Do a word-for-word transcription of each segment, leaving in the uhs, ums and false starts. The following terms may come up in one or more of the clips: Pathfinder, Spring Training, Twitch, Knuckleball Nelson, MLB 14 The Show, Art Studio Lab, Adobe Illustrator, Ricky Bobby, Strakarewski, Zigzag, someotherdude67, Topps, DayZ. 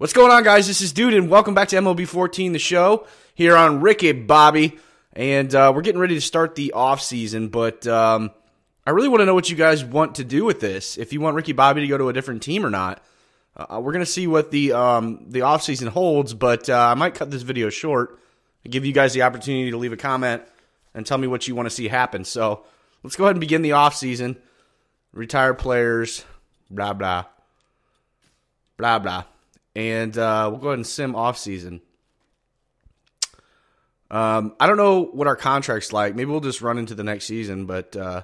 What's going on, guys? This is Dude, and welcome back to M L B fourteen The Show here on Ricky Bobby. And uh, we're getting ready to start the offseason, but um, I really want to know what you guys want to do with this. If you want Ricky Bobby to go to a different team or not, uh, we're going to see what the, um, the offseason holds, but uh, I might cut this video short and give you guys the opportunity to leave a comment and tell me what you want to see happen. So let's go ahead and begin the offseason. Retire players, blah, blah, blah, blah. And uh, we'll go ahead and sim offseason. Um, I don't know what our contract's like. Maybe we'll just run into the next season, but uh,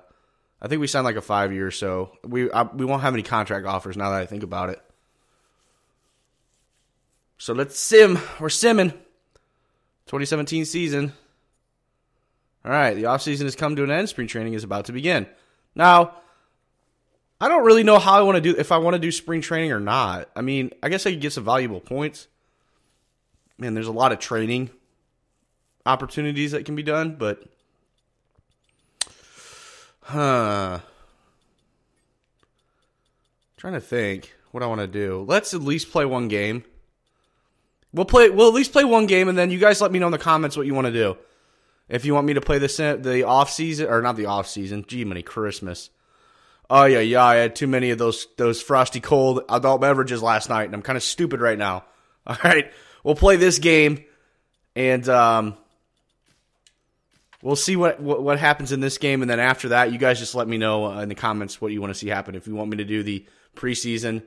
I think we signed like a five-year, so we I, we won't have any contract offers now that I think about it. So let's sim. We're simming. twenty seventeen season. All right, the offseason has come to an end. Spring training is about to begin. Now, I don't really know how I want to do, if I want to do spring training or not. I mean, I guess I could get some valuable points. Man, there's a lot of training opportunities that can be done, but huh. I'm trying to think what I want to do. Let's at least play one game. We'll play. We'll at least play one game, and then you guys let me know in the comments what you want to do. If you want me to play the the off season or not the off season. Gee, many Christmas. Oh, yeah, yeah, I had too many of those those frosty cold adult beverages last night, and I'm kind of stupid right now. All right, we'll play this game, and um, we'll see what, what, what happens in this game, and then after that, you guys just let me know in the comments what you want to see happen. If you want me to do the preseason,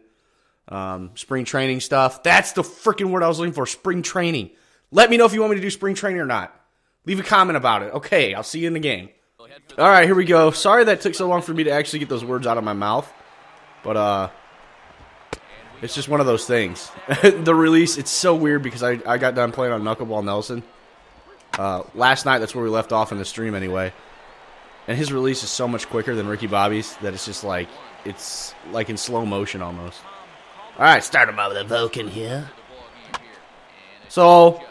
um, spring training stuff, that's the freaking word I was looking for, spring training. Let me know if you want me to do spring training or not. Leave a comment about it. Okay, I'll see you in the game. All right, here we go. Sorry that took so long for me to actually get those words out of my mouth. But uh, it's just one of those things. The release, it's so weird because I, I got done playing on Knuckleball Nelson. Uh, last night, that's where we left off in the stream anyway. And his release is so much quicker than Ricky Bobby's that it's just like, it's like in slow motion almost. All right, starting by the Vulcan here. So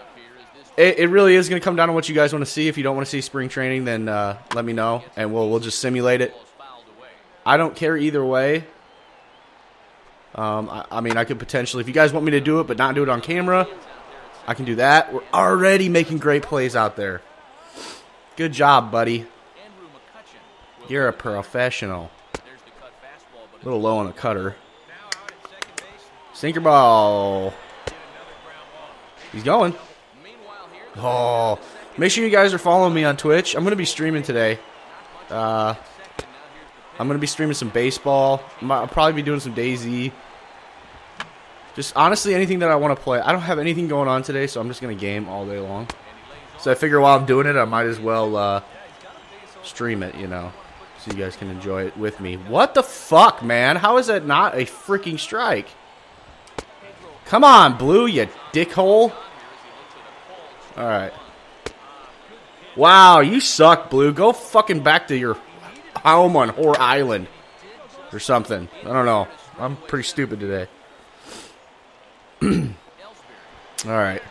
it really is going to come down to what you guys want to see. If you don't want to see spring training, then uh, let me know, and we'll we'll just simulate it. I don't care either way. Um, I, I mean, I could potentially, if you guys want me to do it but not do it on camera, I can do that. We're already making great plays out there. Good job, buddy. You're a professional. A little low on a cutter. Sinker ball. He's going. Oh, make sure you guys are following me on Twitch. I'm going to be streaming today. Uh, I'm going to be streaming some baseball. I'll probably be doing some DayZ. Just honestly anything that I want to play. I don't have anything going on today, so I'm just going to game all day long. So I figure while I'm doing it, I might as well uh, stream it, you know, so you guys can enjoy it with me. What the fuck, man? How is that not a freaking strike? Come on, Blue, you dickhole. All right. Wow, you suck, Blue. Go fucking back to your home on Whore Island or something. I don't know. I'm pretty stupid today. All right.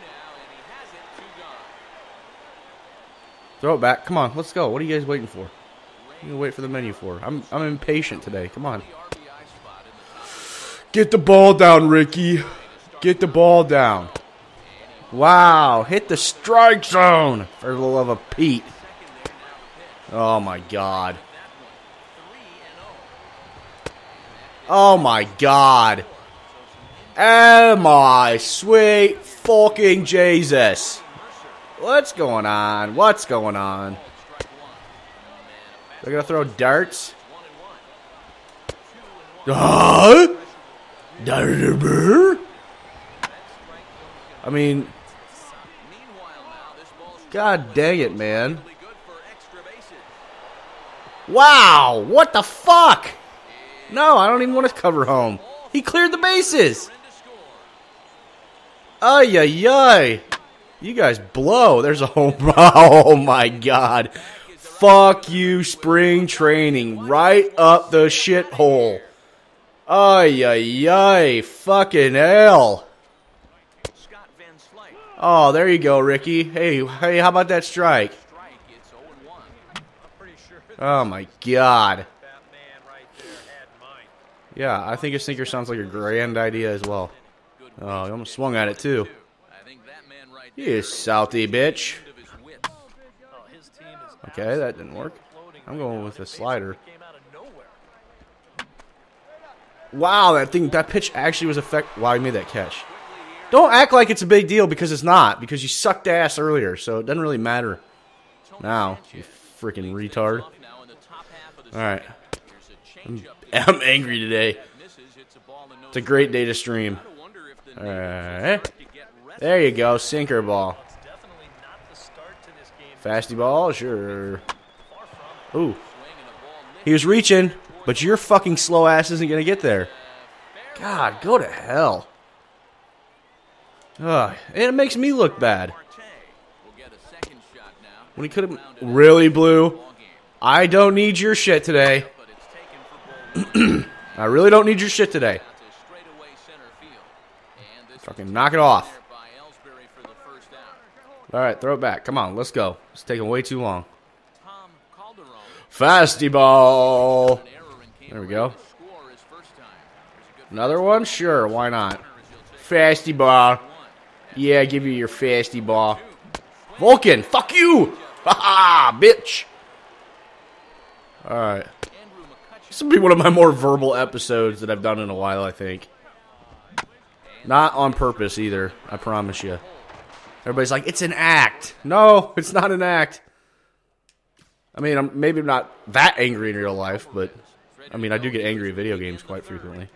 Throw it back. Come on, let's go. What are you guys waiting for? What are you waiting for the menu for? I'm I'm impatient today. Come on. Get the ball down, Ricky. Get the ball down. Wow, hit the strike zone, for the love of Pete. Oh, my God. Oh, my God. Oh, my sweet fucking Jesus. What's going on? What's going on? They're going to throw darts. Uh, I mean... God dang it, man. Wow, what the fuck? No, I don't even want to cover home. He cleared the bases. Ay, ay, ay. You guys blow. There's a home run. Oh, my God. Fuck you, spring training. Right up the shithole. Ay, ay, ay. Fucking hell. Oh, there you go, Ricky. Hey, hey, how about that strike? Oh, my God. Yeah, I think a sinker sounds like a grand idea as well. Oh, he almost swung at it too. You Southie bitch. Okay, that didn't work. I'm going with a slider. Wow, that thing, that pitch actually was effective. Wow, he made that catch. Don't act like it's a big deal because it's not, because you sucked ass earlier, so it doesn't really matter now, you freaking retard. Alright. I'm, I'm angry today. It's a great day to stream. Alright. There you go, sinker ball. Fasty ball, sure. Ooh. He was reaching, but your fucking slow ass isn't going to get there. God, go to hell. Ugh, and it makes me look bad. When he could have... Really, Blue? I don't need your shit today. I really don't need your shit today. Fucking knock it off. Alright, throw it back. Come on, let's go. It's taking way too long. Fasty ball. There we go. Another one? Sure, why not? Fasty ball. Yeah, give you your fasty ball. Vulcan, fuck you! Ha ha, bitch! Alright. This will be one of my more verbal episodes that I've done in a while, I think. Not on purpose either, I promise you. Everybody's like, it's an act. No, it's not an act. I mean, I'm, maybe I'm not that angry in real life, but... I mean, I do get angry at video games quite frequently.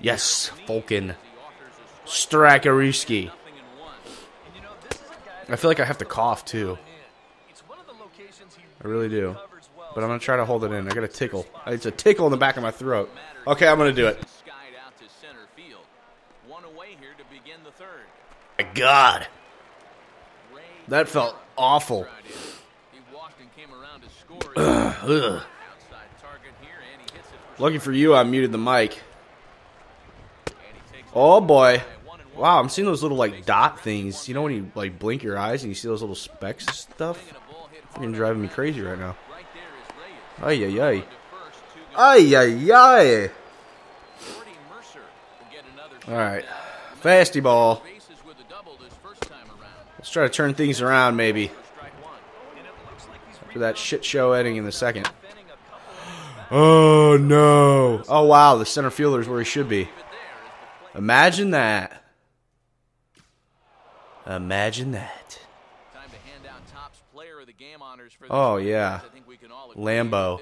Yes, Vulcan. Strakarewski. I feel like I have to cough, too. I really do. But I'm going to try to hold it in. I got a tickle. It's a tickle in the back of my throat. Okay, I'm going to do it. My God. That felt awful. Ugh. Lucky for you, I muted the mic. Oh, boy. Wow, I'm seeing those little, like, dot things. You know when you, like, blink your eyes and you see those little specks and stuff? You're driving me crazy right now. Ay, ay, ay. Ay, ay, ay. Alright. Fasty ball. Let's try to turn things around, maybe. After that shit show ending in the second. Oh, no. Oh, wow, the center fielder's where he should be. Imagine that. Imagine that. Time to hand out Topps player of the game honors for oh, yeah. Lambo.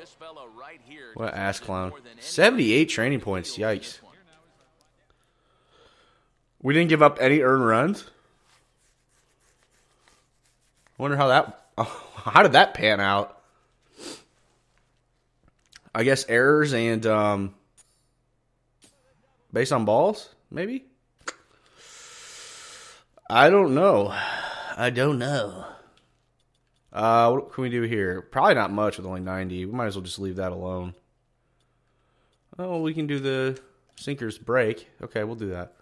Right here, what an ass clown. seventy-eight training points. Yikes. We didn't give up any earned runs. I wonder how that... Oh, how did that pan out? I guess errors and... Um, based on balls, maybe? I don't know. I don't know. Uh, what can we do here? Probably not much with only ninety. We might as well just leave that alone. Oh, we can do the sinkers break. Okay, we'll do that.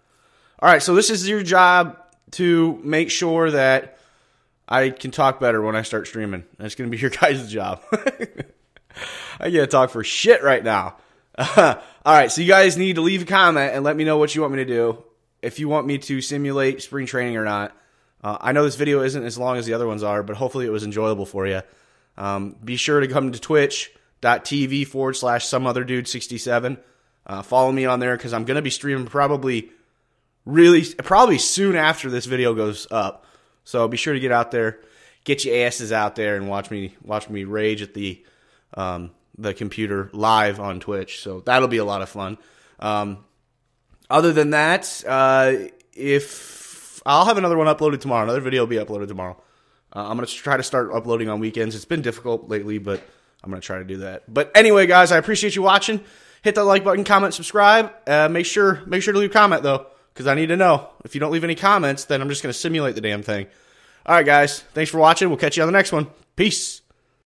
All right, so this is your job to make sure that I can talk better when I start streaming. That's going to be your guys' job. I can't talk for shit right now. All right, so you guys need to leave a comment and let me know what you want me to do. If you want me to simulate spring training or not. Uh, I know this video isn't as long as the other ones are, but hopefully it was enjoyable for you. Um, be sure to come to twitch.tv forward slash someotherdude67. Uh, follow me on there because I'm going to be streaming probably really, probably soon after this video goes up. So be sure to get out there, get your asses out there, and watch me watch me rage at the um, the computer live on Twitch. So that'll be a lot of fun. Um, Other than that, uh, if I'll have another one uploaded tomorrow. Another video will be uploaded tomorrow. Uh, I'm going to try to start uploading on weekends. It's been difficult lately, but I'm going to try to do that. But anyway, guys, I appreciate you watching. Hit that like button, comment, subscribe. Uh, make sure make sure to leave a comment, though, because I need to know. If you don't leave any comments, then I'm just going to simulate the damn thing. All right, guys, thanks for watching. We'll catch you on the next one. Peace.